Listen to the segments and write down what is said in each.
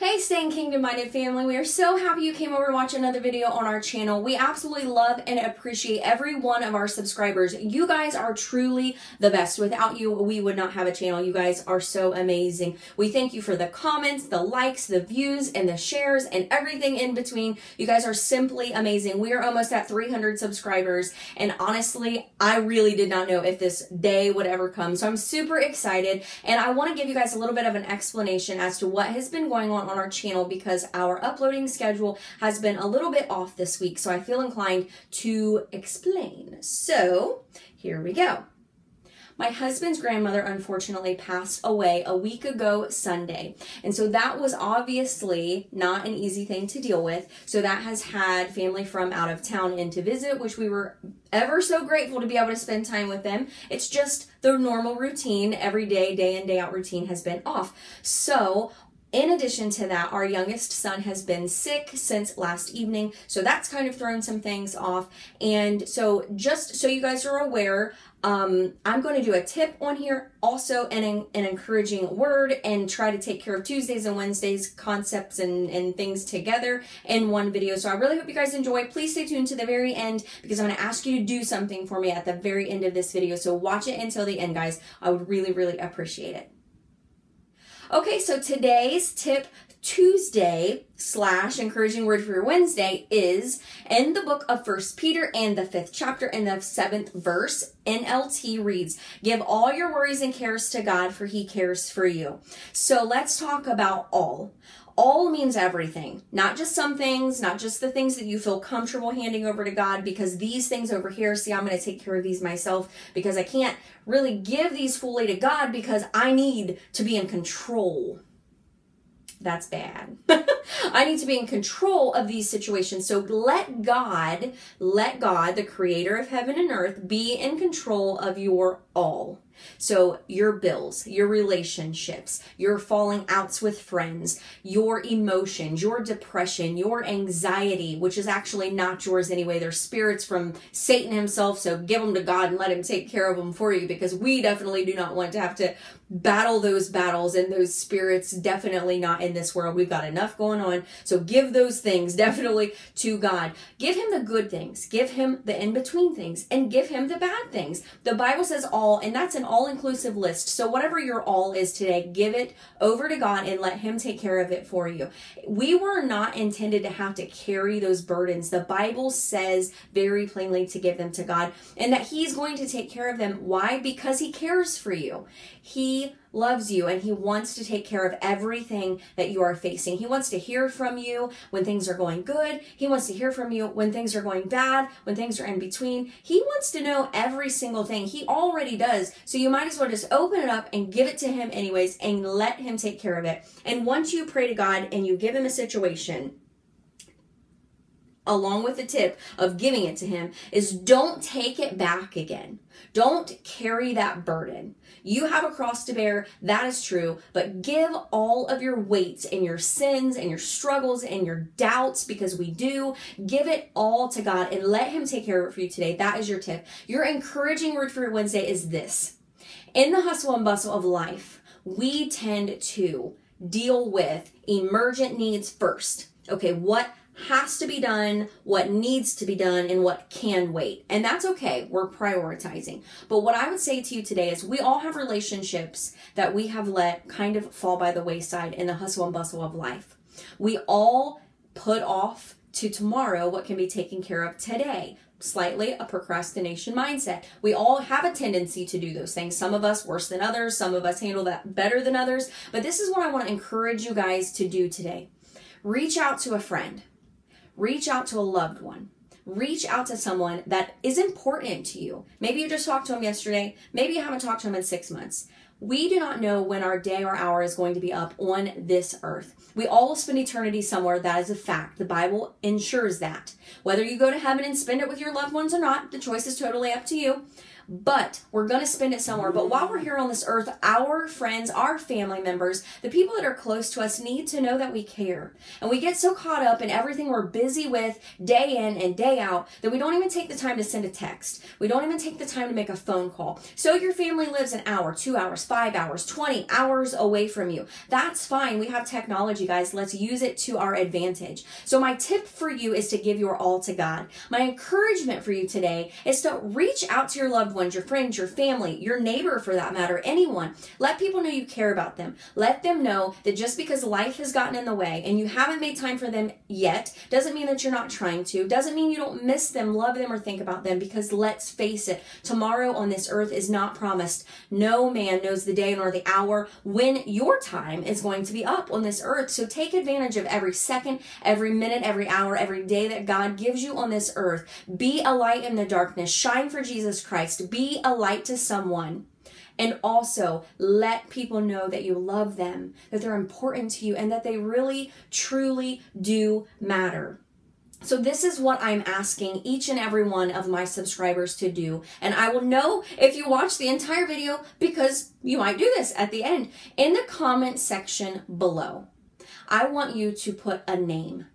Hey Staying Kingdom Minded family, we are so happy you came over to watch another video on our channel. We absolutely love and appreciate every one of our subscribers. You guys are truly the best. Without you, we would not have a channel. You guys are so amazing. We thank you for the comments, the likes, the views, and the shares, and everything in between. You guys are simply amazing. We are almost at 300 subscribers, and honestly, I really did not know if this day would ever come, so I'm super excited, and I want to give you guys a little bit of an explanation as to what has been going on our channel, because our uploading schedule has been a little bit off this week, so I feel inclined to explain. So here we go. My husband's grandmother unfortunately passed away a week ago Sunday, and so that was obviously not an easy thing to deal with, so that has had family from out of town in to visit, which we were ever so grateful to be able to spend time with them. It's just the normal routine, every day in, day out routine has been off. So in addition to that, our youngest son has been sick since last evening, so that's kind of thrown some things off. And so just so you guys are aware, I'm going to do a tip on here, also an encouraging word, and try to take care of Tuesdays and Wednesdays concepts and things together in one video. So I really hope you guys enjoy. Please stay tuned to the very end, because I'm going to ask you to do something for me at the very end of this video. So watch it until the end, guys. I would really, really appreciate it. Okay, so today's Tip Tuesday / encouraging word for your Wednesday is in the book of 1 Peter and the 5th chapter and the 7th verse. NLT reads, "Give all your worries and cares to God, for he cares for you." So let's talk about all. All means everything, not just some things, not just the things that you feel comfortable handing over to God, because these things over here, see, I'm going to take care of these myself, because I can't really give these fully to God, because I need to be in control. That's bad. I need to be in control of these situations. So let God, the creator of heaven and earth, be in control of your all. So your bills, your relationships, your falling outs with friends, your emotions, your depression, your anxiety, which is actually not yours anyway. They're spirits from Satan himself. So give them to God and let him take care of them for you, because we definitely do not want to have to battle those battles and those spirits, definitely not in this world. We've got enough going on. So give those things definitely to God. Give him the good things, give him the in-between things, and give him the bad things. The Bible says all, and that's an all-inclusive list. So whatever your all is today, give it over to God and let him take care of it for you. We were not intended to have to carry those burdens. The Bible says very plainly to give them to God, and that he's going to take care of them. Why? Because he cares for you. He loves you, and he wants to take care of everything that you are facing. He wants to hear from you when things are going good. He wants to hear from you when things are going bad, when things are in between. He wants to know every single thing. He already does. So you might as well just open it up and give it to him anyways, and let him take care of it. And once you pray to God and you give him a situation, along with the tip of giving it to him, is don't take it back again. Don't carry that burden. You have a cross to bear, that is true, but give all of your weights and your sins and your struggles and your doubts, because we do, give it all to God and let him take care of it for you today. That is your tip. Your encouraging word for your Wednesday is this. In the hustle and bustle of life, we tend to deal with emergent needs first. Okay, what has to be done, what needs to be done, and what can wait. And that's okay. We're prioritizing. But what I would say to you today is we all have relationships that we have let kind of fall by the wayside in the hustle and bustle of life. We all put off to tomorrow what can be taken care of today. Slightly a procrastination mindset. We all have a tendency to do those things. Some of us worse than others. Some of us handle that better than others. But this is what I want to encourage you guys to do today. Reach out to a friend. Reach out to a loved one. Reach out to someone that is important to you. Maybe you just talked to him yesterday. Maybe you haven't talked to him in 6 months. We do not know when our day or hour is going to be up on this earth. We all will spend eternity somewhere. That is a fact. The Bible ensures that. Whether you go to heaven and spend it with your loved ones or not, the choice is totally up to you. but we're going to spend it somewhere. But while we're here on this earth, our friends, our family members, the people that are close to us need to know that we care. And we get so caught up in everything we're busy with day in and day out that we don't even take the time to send a text. We don't even take the time to make a phone call. So your family lives an hour, 2 hours, 5 hours, 20 hours away from you. That's fine. We have technology, guys. Let's use it to our advantage. So my tip for you is to give your all to God. My encouragement for you today is to reach out to your loved ones, your friends, your family, your neighbor for that matter, anyone. Let people know you care about them. Let them know that just because life has gotten in the way and you haven't made time for them yet, doesn't mean that you're not trying to, doesn't mean you don't miss them, love them, or think about them, because let's face it, tomorrow on this earth is not promised. No man knows the day nor the hour when your time is going to be up on this earth. So take advantage of every second, every minute, every hour, every day that God gives you on this earth. Be a light in the darkness. Shine for Jesus Christ. Be a light to someone. And also let people know that you love them, that they're important to you, and that they really, truly do matter. So this is what I'm asking each and every one of my subscribers to do. And I will know if you watch the entire video because you might do this at the end. In the comment section below, I want you to put a name.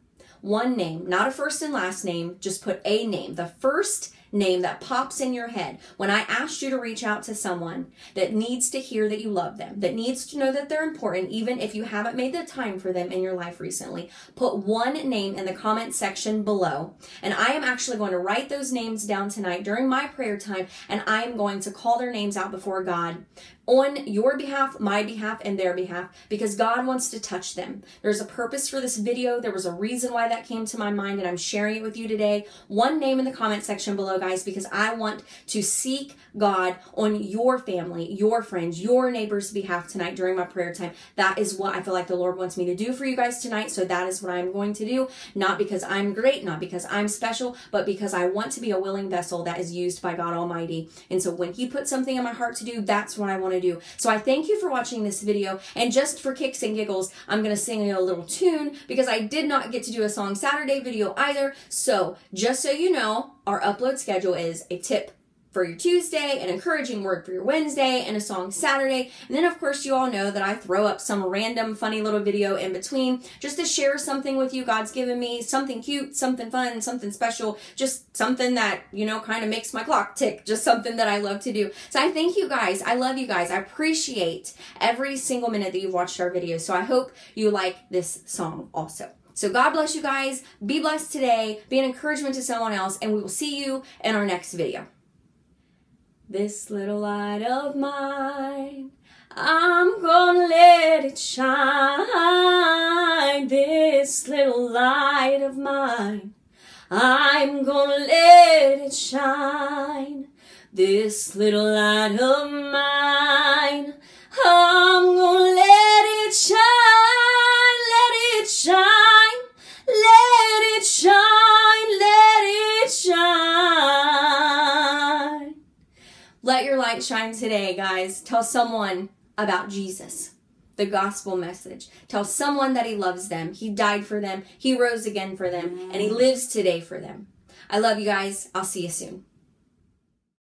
One name, not a first and last name, just put a name. The first name that pops in your head when I asked you to reach out to someone that needs to hear that you love them, that needs to know that they're important, even if you haven't made the time for them in your life recently. Put one name in the comment section below, and I am actually going to write those names down tonight during my prayer time, and I am going to call their names out before God on your behalf, my behalf, and their behalf, because God wants to touch them. There's a purpose for this video. There was a reason why that came to my mind, and I'm sharing it with you today. One name in the comment section below, guys, because I want to seek God on your family, your friends, your neighbors' behalf tonight during my prayer time. That is what I feel like the Lord wants me to do for you guys tonight, so that is what I'm going to do, not because I'm great, not because I'm special, but because I want to be a willing vessel that is used by God Almighty. And so when He puts something in my heart to do, that's what I want to do. So I thank you for watching this video, and just for kicks and giggles, I'm going to sing you a little tune because I did not get to do a Song Saturday video either. So just so you know, our upload schedule is a tip for your Tuesday, an encouraging word for your Wednesday, and a Song Saturday. And then of course you all know that I throw up some random funny little video in between just to share something with you God's given me, something cute, something fun, something special, just something that, you know, kind of makes my clock tick, just something that I love to do. So I thank you guys. I love you guys. I appreciate every single minute that you've watched our videos. So I hope you like this song also. So God bless you guys. Be blessed today. Be an encouragement to someone else, and we will see you in our next video. This little light of mine, I'm gonna let it shine. This little light of mine, I'm gonna let it shine. This little light of mine, I'm gonna let it shine. Let it shine, let it shine, let it shine. Let your light shine today, guys. Tell someone about Jesus, the gospel message. Tell someone that He loves them. He died for them. He rose again for them. And He lives today for them. I love you guys. I'll see you soon.